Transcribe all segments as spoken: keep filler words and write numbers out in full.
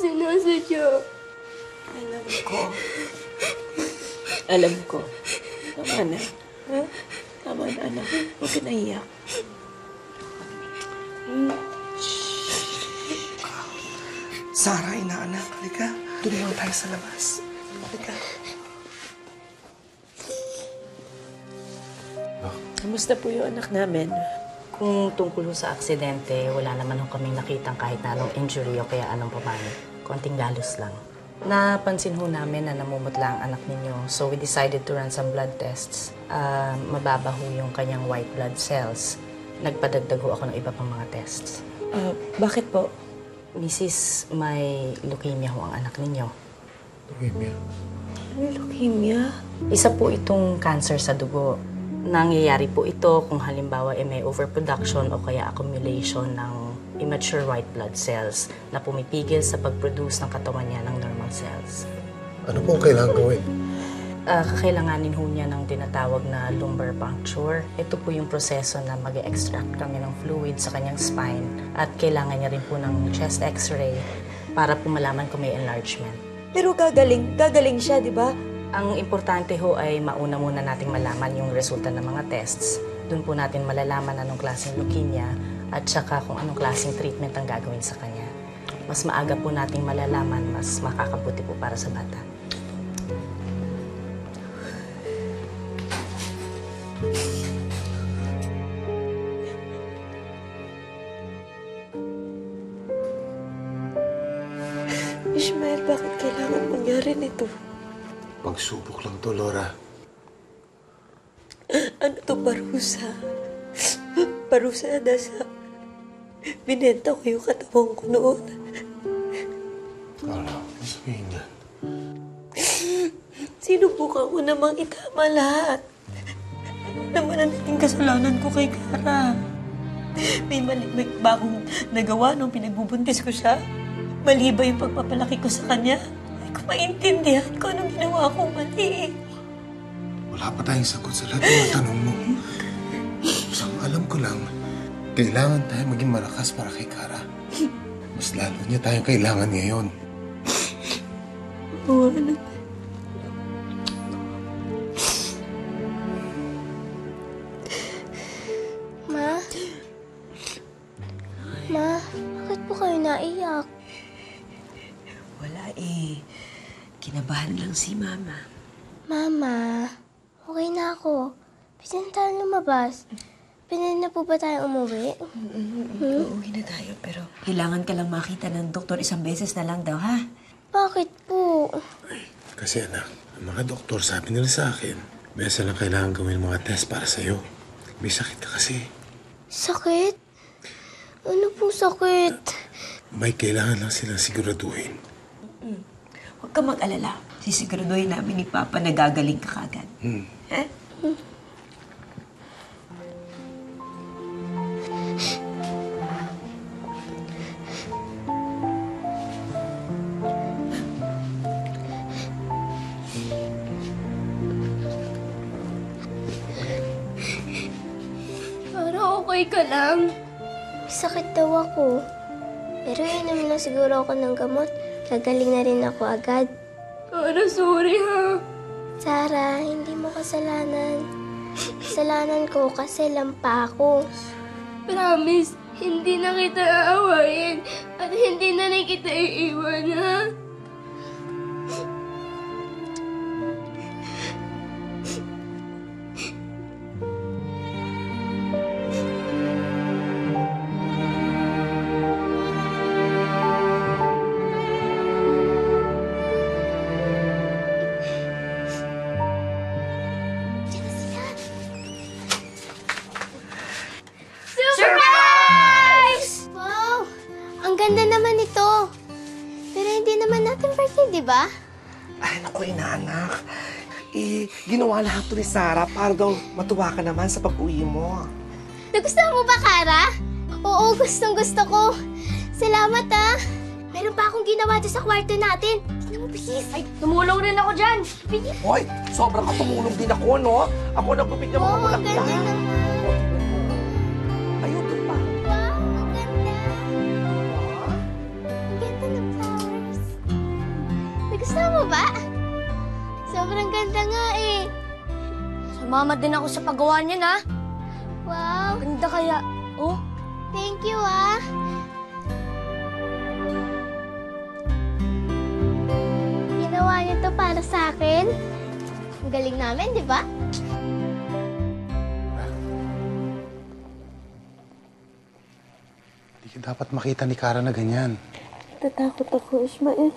sinasadya. Alam ko. Alam ko. Tama na. Ha? Tama na, anak. Huwag ka naiyak. Sara, inaanak. Halika. Tuloy lang tayo sa labas. Halika. Kamusta po yung anak namin? Kung tungkol sa aksidente, wala naman ho kaming nakitang kahit na anong injury o kaya anong pamano. Konting galos lang. Napansin ho namin na namumutla ang anak ninyo, so we decided to run some blood tests. Uh, mababa ho yung kanyang white blood cells. Nagpadagdag ho ako ng iba pang mga tests. Uh, bakit po? Missus, may leukemia ho ang anak ninyo. Leukemia? Ano leukemia? Isa po itong cancer sa dugo. Nangyayari po ito kung halimbawa eh, may overproduction o kaya accumulation ng immature white blood cells na pumipigil sa pag-produce ng katawan niya ng normal cells. Ano pong kailangan gawin? Uh, kakailanganin ho niya ng tinatawag na lumbar puncture. Ito po yung proseso na mag-extract kami ng fluid sa kanyang spine at kailangan niya rin po ng chest x-ray para po malaman kung may enlargement. Pero gagaling, gagaling siya, di ba? Ang importante ho ay mauna muna nating malaman yung resulta ng mga tests. Doon po natin malalaman anong klaseng leukemia at saka kung anong klaseng treatment ang gagawin sa kanya. Mas maaga po nating malalaman, mas makakabuti po para sa bata. Ismael, bakit kailangan mangyari nito? Pagsubok lang to, Laura. Ano to, parusa? Parusa na sa... Binenta ko yung katawan ko noon. Kara, sabihin niya. Sinubukan ko namang itama lahat. Ano naman ang naging kasalanan ko kay Kara? May mali ba akong nagawa nung pinagbubuntis ko siya? Mali ba yung pagpapalaki ko sa kanya? Maintindihan ko anong ginawa kong mali. Wala pa tayong sagot sa lahat ng tanong mo. Isang alam ko lang, kailangan tayo maging malakas para kay Kara. Mas lalo niya tayong kailangan ngayon. Oo, anak. Ma? Ma, bakit po kayo naiyak? Wala eh. Kinabahan lang si Mama. Mama, okay na ako. Pwede na tayo lumabas. Pwede na po ba tayo umuwi? Mm-hmm. Hmm? Uuwi na tayo, pero kailangan ka lang makita ng doktor isang beses na lang daw, ha? Bakit po? Ay, kasi anak, ang mga doktor sabi nila sa akin, beses lang kailangan gawin mga test para sa'yo. May sakit ka kasi. Sakit? Ano pong sakit? May kailangan lang silang siguraduhin. Mm-hmm. Huwag ka mag-alala. Sisiguraduhin namin ni Papa na gagaling ka kagad. Hmm. Ha? Hmm. Para okay ka lang. Sakit daw ako. Pero inumin na siguro ako ng gamot. Gagaling na rin ako agad. Kara, sorry ha. Sara, hindi mo kasalanan. Kasalanan ko kasi lampa ako. Promise, hindi na kita aawayin at hindi na na kita iiwan, ha? Ginawa lahat to ni Sara para daw matuwa ka naman sa pag-uwi mo. Nagustuhan mo ba, Kara? Oo, gustong-gusto ko. Salamat, ah. Meron pa akong ginawa doon sa kwarto natin. Tignan mo, bilis. Ay, tumulong rin ako dyan. Bilis. Hoy, sobrang katumulong din ako, no? Ako nagpupit ng mga mulak na. Ayun, doon pa. Wow, ang ganda. Ang ganda ng flowers. Sumama din ako sa paggawa niyan, ha? Wow. Ganda kaya. Oh. Thank you, ah. Ginawa niyo to para sa akin. Ang galing namin, di ba? Hindi ka dapat makita ni Kara na ganyan. Natatakot ako, Ismael.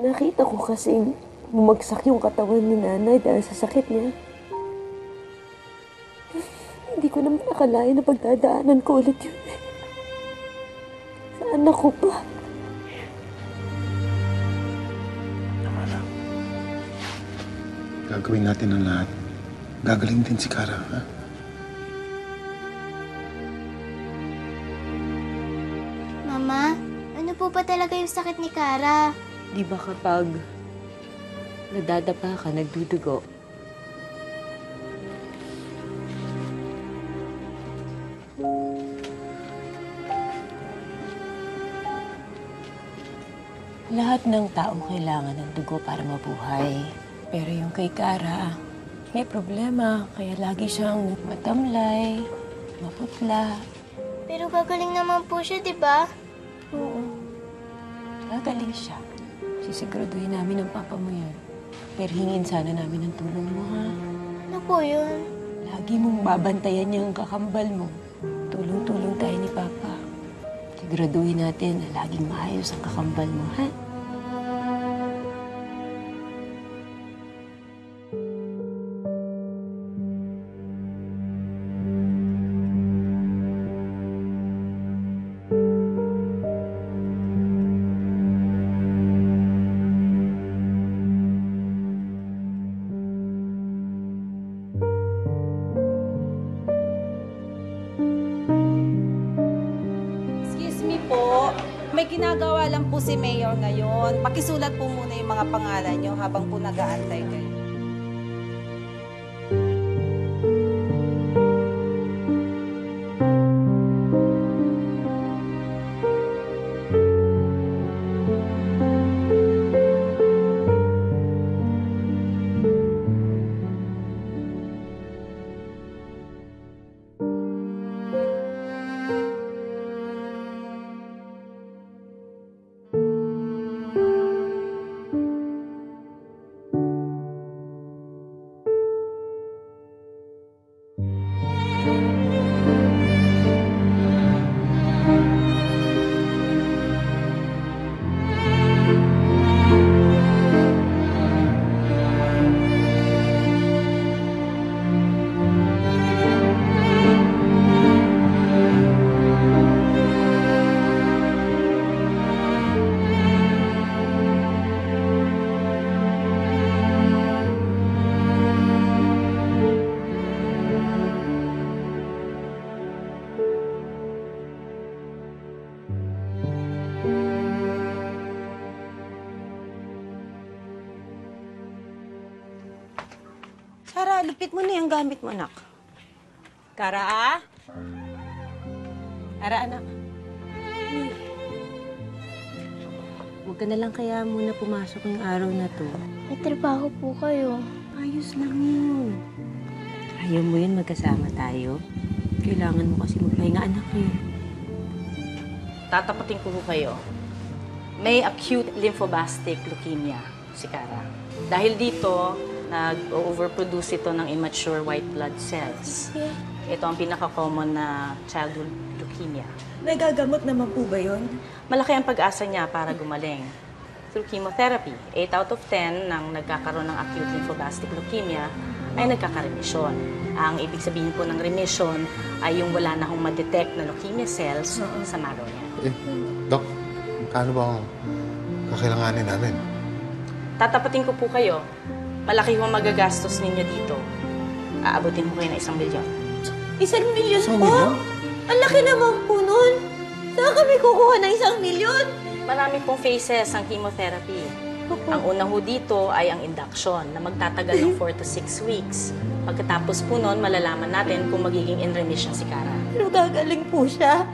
Nakita ko kasing bumagsak yung katawan ni nanay dahil sa sakit niya. Hindi ko naman akalain na pagdadaanan ko ulit yun. Saan ako pa? Tama lang. Gagawin natin ang lahat. Gagaling din si Kara, ha? Mama, ano po ba talaga yung sakit ni Kara? Di ba kapag nadadapa ka, nagdudugo. Lahat ng taong kailangan ng dugo para mabuhay. Pero yung kay Kara, may problema. Kaya lagi siyang matamlay, maputla. Pero gagaling naman po siya, di ba? Oo. Gagaling siya. Sisiguraduhin namin ang papa mo yun. Pero hingin sana namin ang tulong mo, ha? Ano po yun? Lagi mong babantayan niya ang kakambal mo. Tulong-tulong tayo ni Papa. Siguraduhin natin na laging maayos ang kakambal mo, ha? Ginagawa lang po si Mayor ngayon. Pakisulat po muna yung mga pangalan nyo habang po nag-aantay kayo. Kara, lipit mo na yung gamit mo, anak. Kara, ah? Kara, anak. Uy. Huwag ka na lang kaya muna pumasok ng araw na to. May trabaho po kayo. Ayos lang yun. Ayaw mo yun, magkasama tayo. Kailangan mo kasi magpahinga, anak, eh. Tatapatin ko po kayo. May acute lymphoblastic leukemia si Kara. Dahil dito, nag-overproduce ito ng immature white blood cells. Ito ang pinaka-common na childhood leukemia. Nagagamot naman po ba yun? Malaki ang pag-asa niya para gumaling. Through chemotherapy, eight out of ten ng nagkakaroon ng acute lymphoblastic leukemia ay nagkakaremisyon. Ang ibig sabihin po ng remission ay yung wala na akong madetect na leukemia cells uh-huh. sa marrow niya. Eh, Dok, ano ba ang kakailanganin namin? Tatapatin ko po kayo. Malaki ho magagastos ninyo dito. Aabutin ko kayo na isang milyon. Isang milyon po? Milyon? Ang laki naman po nun. Saan kami kukuha ng isang milyon? Marami pong phases ang chemotherapy. Okay. Ang una ho dito ay ang induction na magtatagal ng four to six weeks. Pagkatapos po nun, malalaman natin kung magiging in remission si Kara. Pero gagaling po siya.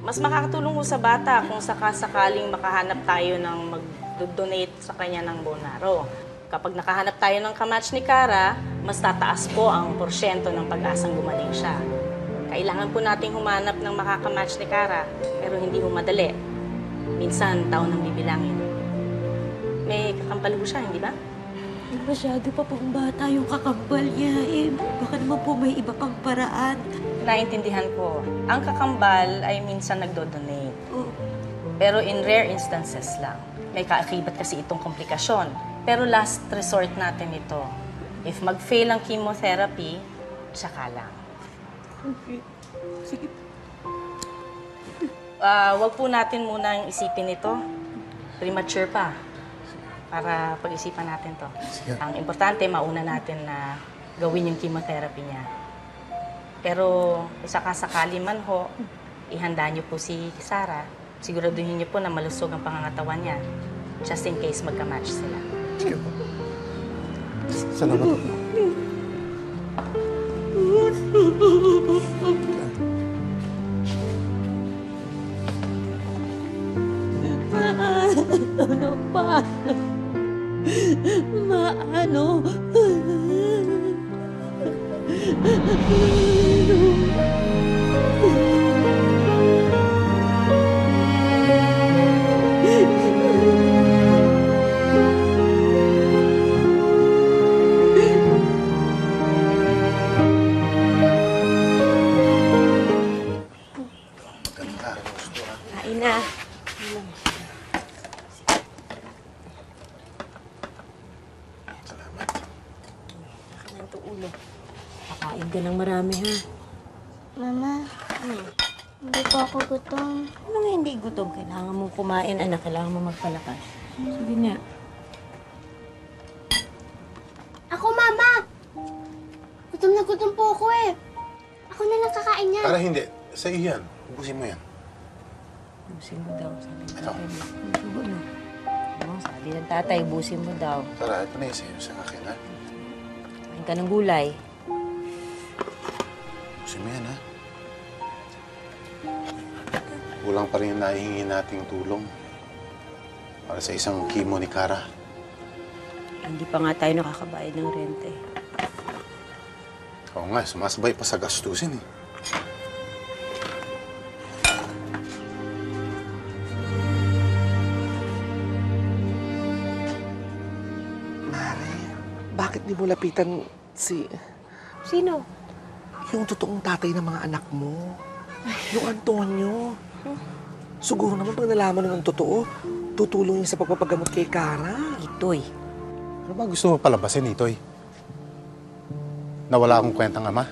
Mas makakatulong ho sa bata kung sakasakaling makahanap tayo ng mag-donate sa kanya ng bone marrow. Kapag nakahanap tayo ng kamatch ni Kara, mas tataas po ang porsyento ng pag-asang gumaling siya. Kailangan po nating humanap ng makakamatch ni Kara, pero hindi po madali. Minsan, taon ang bibilangin. May kakampal po siya, hindi ba? Masyado pa pong bata yung kakambal niya, eh. Baka naman po may iba pang paraan. Naintindihan ko. Ang kakambal ay minsan nagdodonate. Oh. Pero in rare instances lang. May kaakibat kasi itong komplikasyon. Pero last resort natin ito. If mag-fail ang chemotherapy, tsaka lang. Okay. Sige. Uh, wag po natin muna yung isipin ito. Premature pa. Para pag-isipan natin to. Sige. Ang importante, mauna natin na gawin yung chemotherapy niya. Pero saka-sakali man ho, ihanda niyo po si Sarah. Siguraduhin niyo po na malusog ang pangangatawan niya. Just in case magka-match sila. Sige po. Salamat po. Ano pa? Maano? Kain na. Pakain ka ng marami, ha? Mama, hmm. hindi po ako gutom. Ano nga hindi gutom? Kailangan mong kumain, anak. Kailangan mong magpalakas. Hmm. Sige na. Ako, Mama! Gutom na gutom po ako, eh. Ako na lang kakain yan. Para hindi. Sa iyan. Ubusin mo yan. Ubusin mo daw. Sabi ng tatay. Ano? Sabi ng tatay, ubusin mo daw. Tara, ito na yung sayo sa akin, ha? Kain ka ng gulay. Kasi mo yan, ha? Kulang pa rin yung naihingi nating tulong para sa isang chemo ni Kara. Hindi pa nga tayo nakakabayad ng rente. Oo nga, sumasabay pa sa gastusin, eh. Mare, bakit di mo lapitan si... Sino? Yung totoong tatay ng mga anak mo. Ay. Yung Antonio. Hmm? Siguro naman pag nalaman ng totoo, tutulong niya sa pagpapagamot kay Kara. Itoy. Ano ba gusto mo palabasin, Itoy? Nawala akong kwentang ama?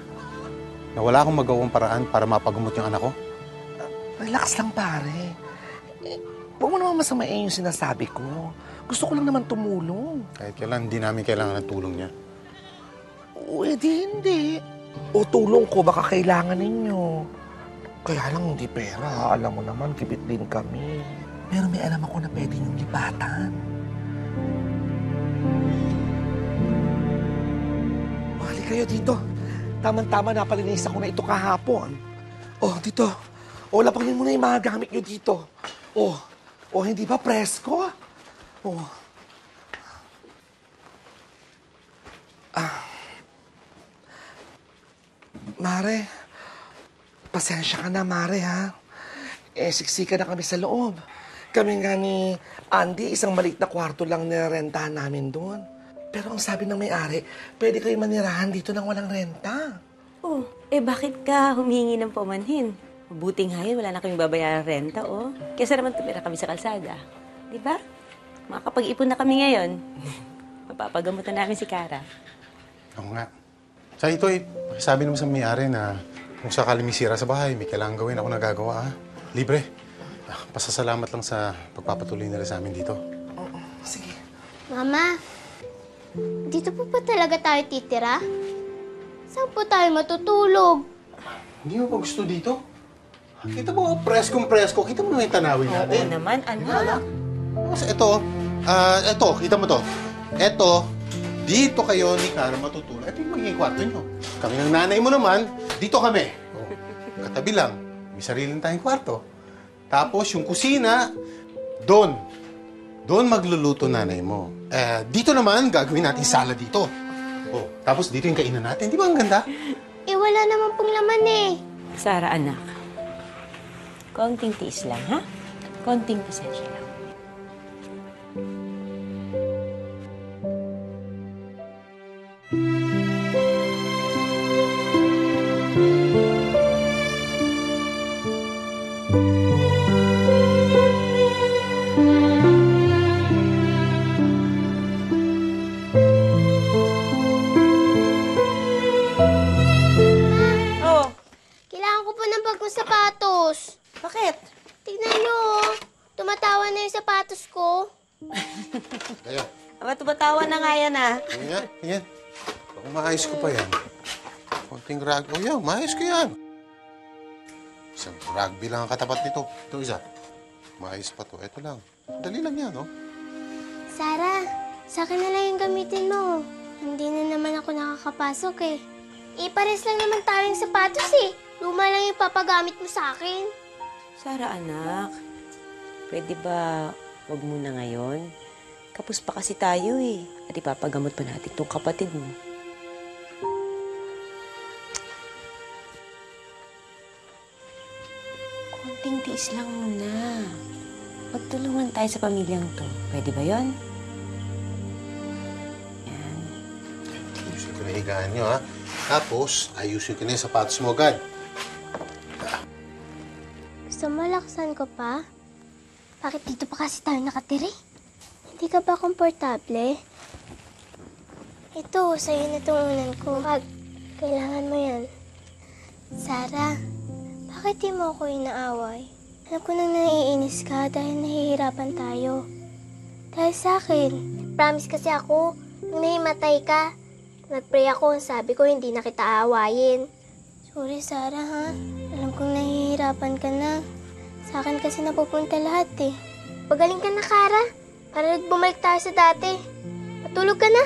Nawala akong magawang paraan para mapagamot yung anak ko? Uh, relax lang, pare. Eh, huwag mo naman masamain yung sinasabi ko. Gusto ko lang naman tumulong. Kahit kailan, hindi namin kailangan ng tulong niya. O, edi hindi. O tulong ko, baka kailangan ninyo. Kaya lang hindi pera, alam mo naman, kibit din kami. Pero may alam ako na pwede niyong lipatan. Mahali kayo dito. Tama-tama, napalinis ako na ito kahapon. Oh, dito. O, lapagin mo na yung mga gamit niyo dito. Oh, oh hindi ba presko? Oh. Ah. Mare, pasensya ka na, Mare, ha? Eh, siksika na kami sa loob. Kami nga ni Andy, isang maliit na kwarto lang nirentahan namin doon. Pero ang sabi ng may-ari, pwede kayo manirahan dito nang walang renta. Oh, eh bakit ka humingi ng pamanhin? Mabuting hayan, wala na kaming babayaran renta, oh. Kesa naman tumira kami sa kalsada. Di ba? Makakapag-ipon na kami ngayon. Mapapagamutan namin si Kara. Oo nga. Sa ito, eh, sabi naman sa may-ari na kung sakali may sira sa bahay, may kailangan gawin, ako nagagawa, ha? Libre. Ah, pasasalamat lang sa pagpapatuloy nila sa amin dito. Oo, sige. Mama, dito po ba talaga tayo titira? Saan po tayo matutulog? Hindi mo pa gusto dito? Kita mo, preskong-presko. Kita mo na yung tanawin natin. Oo naman, anak. Mas ito, ah, uh, ito, kita mo to. Ito. Dito kayo ni Kara matutulog. Ito yung magiging kwarto nyo. Kami ng nanay mo naman, dito kami. O, katabi lang, may sarili tayong kwarto. Tapos yung kusina, doon. Doon magluluto nanay mo. Eh, dito naman, gagawin natin sala dito. Oh, tapos dito yung kainan natin. Di ba ang ganda? Eh, wala naman pong laman eh. Sara, anak. Konting tiis lang, ha? Konting pasensya lang. Bakit? Tignan nyo, oh. Tumatawa na yung sapatos ko. Kaya? Aba, tumatawa na nga yan, ah. Yan, yan. Baka maayos ko pa yan. Konting rugby. Oh, yan, maayos ko yan. Isang rugby lang ang katapat nito. Ito, isa. Maayos pa to. Ito lang. Dali lang yan, oh. Sara, sa akin na lang yung gamitin mo. Hindi na naman ako nakakapasok, eh. Eh, pares lang naman tayong sapatos, eh. Luma lang yung papagamit mo sa akin. Sara, anak, pwede ba wag mo na ngayon? Kapos pa kasi tayo eh. At ipapagamot pa natin itong kapatid mo. Konting tiis lang muna. Magtulungan tayo sa pamilyang to. Pwede ba yon? Yan. Ayusin ko na higaan nyo, ha? Tapos, ayusin ko na yung sapatos mo agad. So, malaksan ko pa? Bakit dito pa kasi tayo nakatiri? Hindi ka ba komportable? Ito, sa'yo na itong unan ko. Pag kailangan mo yan. Sara, bakit di mo ako inaaway? Alam ko nang naiinis ka dahil nahihirapan tayo. Dahil sa akin. Promise kasi ako, nung nahimatay ka, nagpray ako, sabi ko hindi na kita aawayin. Sorry, Sara, ha? Alam kong nahihirapan ka na. Sa akin kasi napupunta lahat, eh. Pagaling ka na, Kara. Para nagbumalik tayo sa dati. Matulog ka na.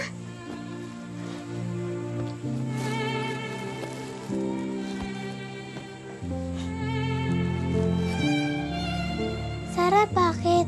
Sara, bakit?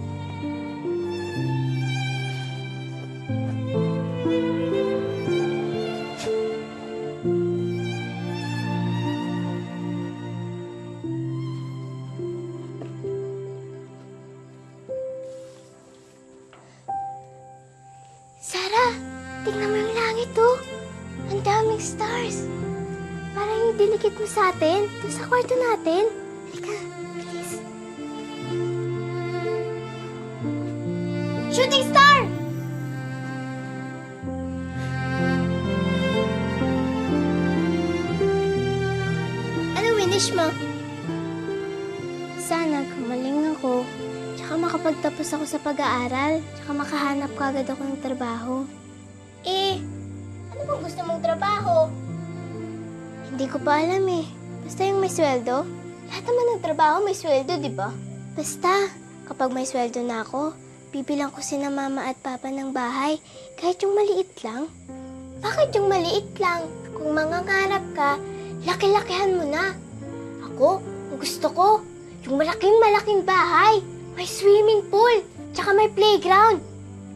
Dinikit mo sa atin. Doon sa kwarto natin. Halika, please. Shooting star! Ano winish mo? Sana gumaling ako. Tsaka makapagtapos ako sa pag-aaral. Tsaka makahanap ko agad ako ng trabaho. Eh, ano bang gusto mong trabaho? Hindi ko pa alam eh. Basta yung may sweldo. Lahat naman ng trabaho may sweldo, di ba? Basta, kapag may sweldo na ako, bibilang ko sina mama at papa ng bahay, kahit yung maliit lang. Bakit yung maliit lang? Kung mangangarap ka, laki-lakihan mo na. Ako, ang gusto ko, yung malaking-malaking bahay, may swimming pool, tsaka may playground,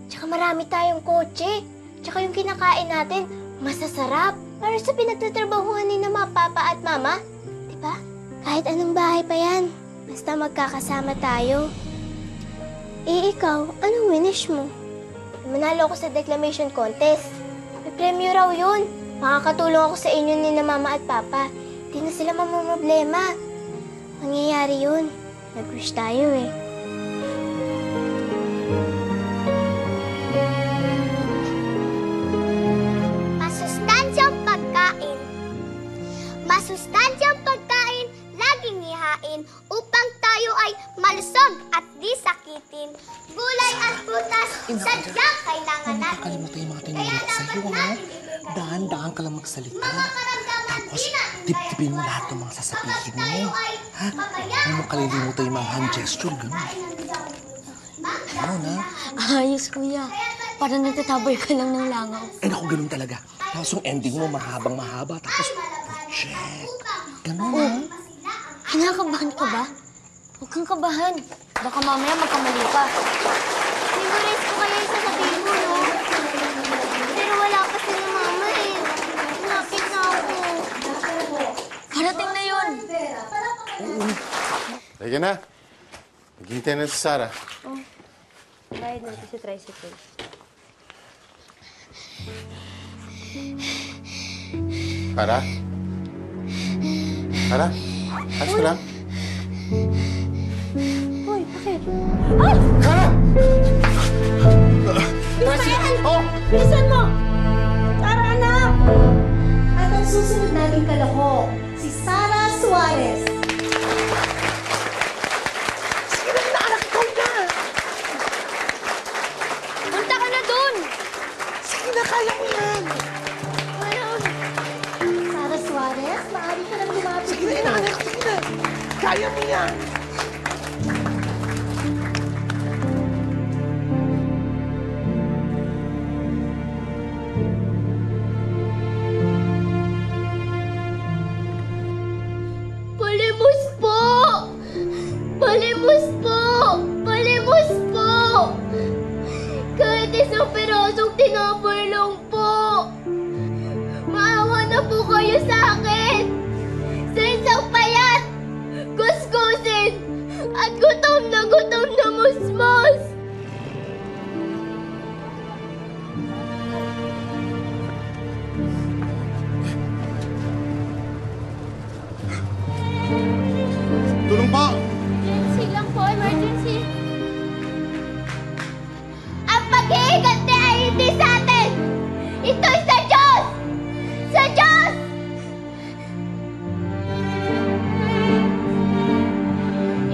tsaka marami tayong kotse, tsaka yung kinakain natin, masasarap. Para sa pinagtatrabahuhan ni na mga papa at mama, di ba? Kahit anong bahay pa yan, basta magkakasama tayo. Eh, ikaw, anong winish mo? Manalo ako sa declamation contest. May premyo raw yun. Makakatulong ako sa inyo ni na mama at papa. Di na sila mamamroblema. Mangyayari yun. Nag-wish tayo eh. Masustansyang pagkain, laging ihain, upang tayo ay malusog at di sakitin. Gulay at prutas, sadyang kailangan natin. Huwag mo nakalimutan yung mga tinulog sa'yo, ha? Dahan-dahan ka lang magsalita. Tapos, dip-dipin mo lahat ng mga sasabihin mo. Ha? Huwag mo kalilimutan yung mga hand gesture, gano'n. Ano na? Ayos, kuya. Parang natataboy ka lang ng langaw. Eh, naku, gano'n talaga. Tapos yung ending mo, mahabang-mahaba, tapos... Shit! Ganun na? Oh, kinakabahan ka ba? Huwag kang kabahan. Baka mamaya magkamali pa. Sigurize ko kaya yung sasabihin mo, no? Pero wala kasi ni mama eh. Darating na yun. Sige na. Naghihintay na si Sarah. Oh. Bayad natin si tricycle. Kara? Kara? Alas ka lang? Uy, bakit? Ay! Kara! Ismael! Oh! Bilisan mo! Kara, anak! At ang susunod natin kalahok, si Sarah Suarez. Sige lang na, anak! Ikaw na! Punta ka na dun! Sige na, kaya mo yan! Kaya mo yan! Palimos po! Palimos po! Palimos po! Kahit isang pirosong tinapay lang po! Maawa na po kayo sa akin! Sa isang payat! Kuskusin! At gutom na gutom na musmos! Tulong po! Emergency lang po, emergency! Ang pag-iiganti ay hindi sa atin! Ito'y sa Diyos! Sa Diyos!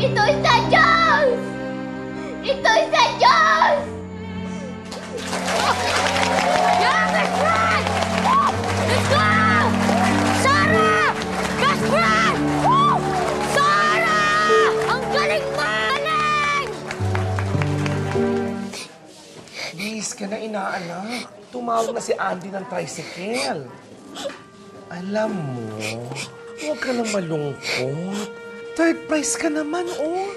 Ito'y sa Diyos! Ito'y sa Diyos! Yeah, best friend! Let's go! Sarah! Best friend! Sarah! Ang galing mo! Galing! Please ka na, inaanak. Tumawag na si Andy ng tricycle. Alam mo, huwag ka nang malungkot. Third price ka naman, oh.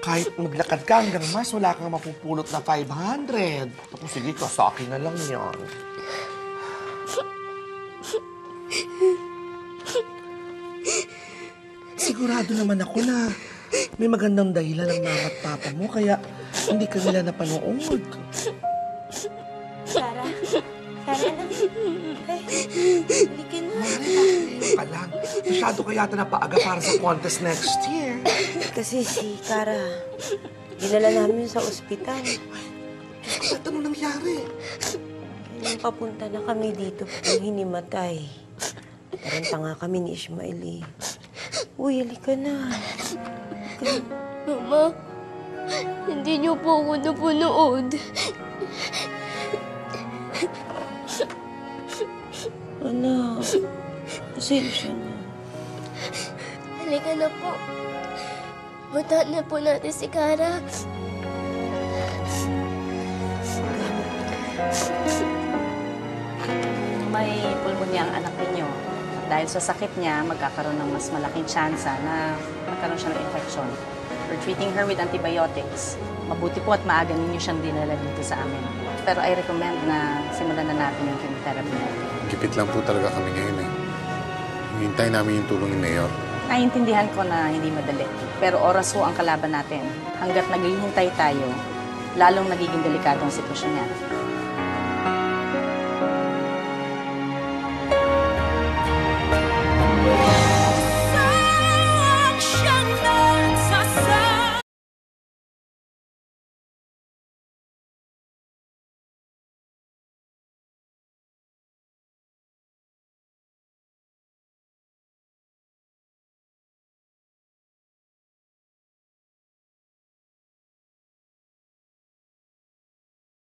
Kahit maglakad ka hanggang mas, wala kang mapupulot na five hundred. Tapos sige ka, sa akin na lang yan. Sigurado naman ako na may magandang dahilan ng mama at papa mo, kaya hindi ka nila napanood. Sarah? Sarah? Hindi ka na. Palang. Masyado ka yata na paaga para sa contest next year. Kasi si Kara, dinala namin sa ospital. At ano nangyari? Nung papunta na kami dito, kung hinimatay. Taranta nga kami ni Ismael eh. Uy, halika na. Halika. Mama, hindi niyo po ako napunood. Anak, pasensya na. Halika na po. Bataan na po natin si Kara. May pulmonya ang anak ninyo. At dahil sa sakit niya, magkakaroon ng mas malaking tsansa na magkaroon siya ng infection. We're treating her with antibiotics. Mabuti po at maaga ninyo siyang dinala dito sa amin. Pero I recommend na simulan na natin yung chemotherapy natin. Kipit lang po talaga kami ngayon eh. Hinintay namin yung tulong ni Mayor. Naiintindihan ko na hindi madali. Pero oras po ang kalaban natin. Hanggat naghihintay tayo, lalong nagiging delikado ang sitwasyon niya.